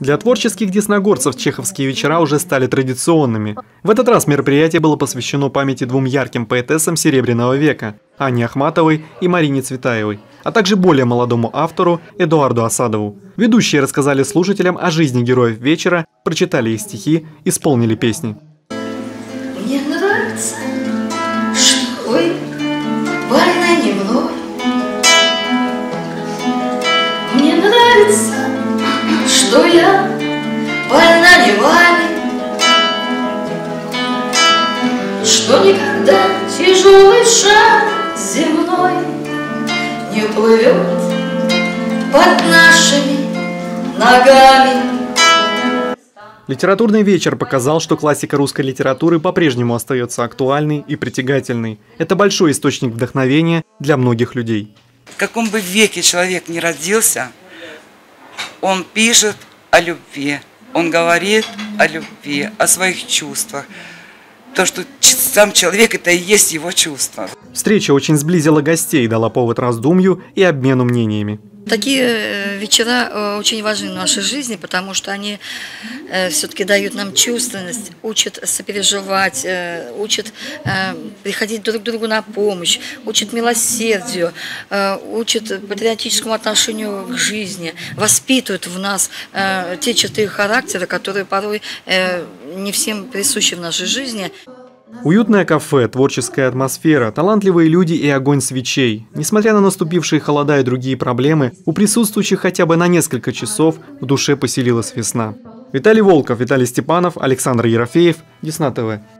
Для творческих десногорцев чеховские вечера уже стали традиционными. В этот раз мероприятие было посвящено памяти двум ярким поэтессам Серебряного века – Анне Ахматовой и Марине Цветаевой, а также более молодому автору Эдуарду Асадову. Ведущие рассказали слушателям о жизни героев вечера, прочитали их стихи, исполнили песни. Мне нравится, что вы больны не мной. Мне нравится, что я больна не вами, что никогда тяжелый шаг земной не плывет под нашими ногами. Литературный вечер показал, что классика русской литературы по-прежнему остается актуальной и притягательной. Это большой источник вдохновения для многих людей. В каком бы веке человек ни родился, он пишет о любви, он говорит о любви, о своих чувствах. То, что сам человек – это и есть его чувства. Встреча очень сблизила гостей, дала повод раздумью и обмену мнениями. Такие вечера очень важны в нашей жизни, потому что они все-таки дают нам чувственность, учат сопереживать, учат приходить друг к другу на помощь, учат милосердию, учат патриотическому отношению к жизни, воспитывают в нас те черты характера, которые порой не всем присущи в нашей жизни. Уютное кафе, творческая атмосфера, талантливые люди и огонь свечей. Несмотря на наступившие холода и другие проблемы, у присутствующих хотя бы на несколько часов в душе поселилась весна. Виталий Волков, Виталий Степанов, Александр Ерофеев, Десна-ТВ.